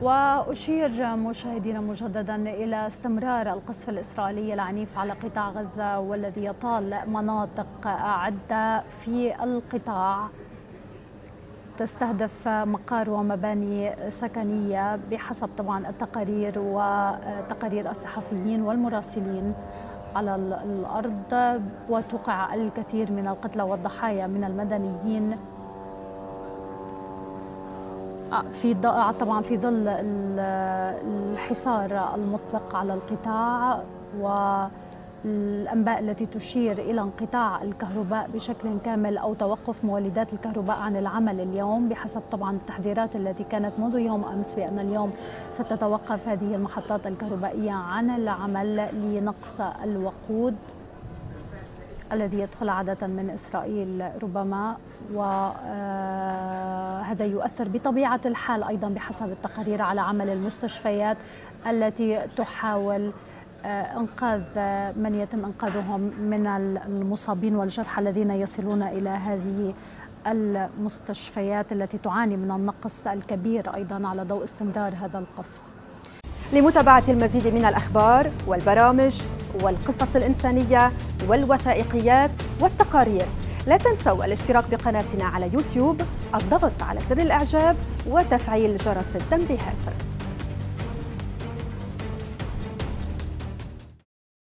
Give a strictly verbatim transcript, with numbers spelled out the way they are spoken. وأشير مشاهدينا مجددا إلى استمرار القصف الإسرائيلي العنيف على قطاع غزة، والذي يطال مناطق عدة في القطاع، تستهدف مقار ومباني سكنية بحسب طبعا التقارير وتقارير الصحفيين والمراسلين على الأرض، وتقع الكثير من القتلى والضحايا من المدنيين في طبعا في ظل الحصار المطلق على القطاع، والأنباء التي تشير إلى انقطاع الكهرباء بشكل كامل أو توقف مولدات الكهرباء عن العمل اليوم بحسب طبعا التحذيرات التي كانت منذ يوم أمس بأن اليوم ستتوقف هذه المحطات الكهربائية عن العمل لنقص الوقود الذي يدخل عادة من إسرائيل ربما، وهذا يؤثر بطبيعة الحال أيضا بحسب التقارير على عمل المستشفيات التي تحاول إنقاذ من يتم إنقاذهم من المصابين والجرحى الذين يصلون إلى هذه المستشفيات التي تعاني من النقص الكبير أيضا على ضوء استمرار هذا القصف. لمتابعة المزيد من الأخبار والبرامج والقصص الإنسانية والوثائقيات والتقارير، لا تنسوا الاشتراك بقناتنا على يوتيوب، الضغط على زر الإعجاب وتفعيل جرس التنبيهات.